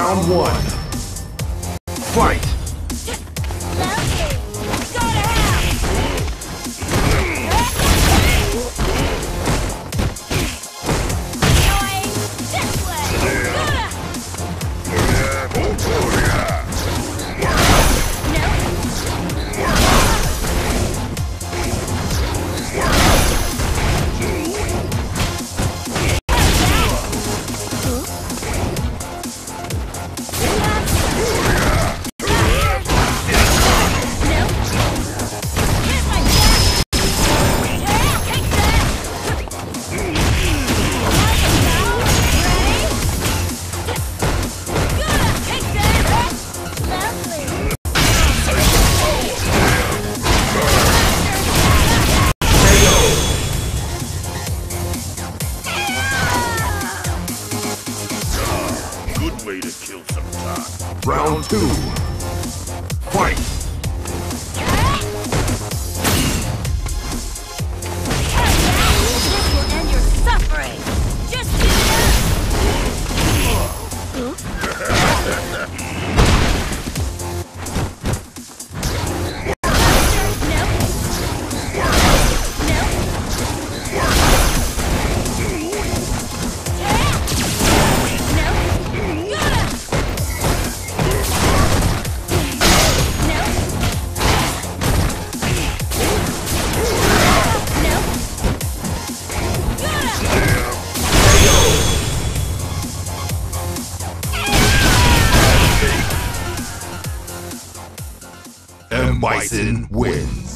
Round one. Fight! Way to kill some time. Round two. Fight! M.Bison wins.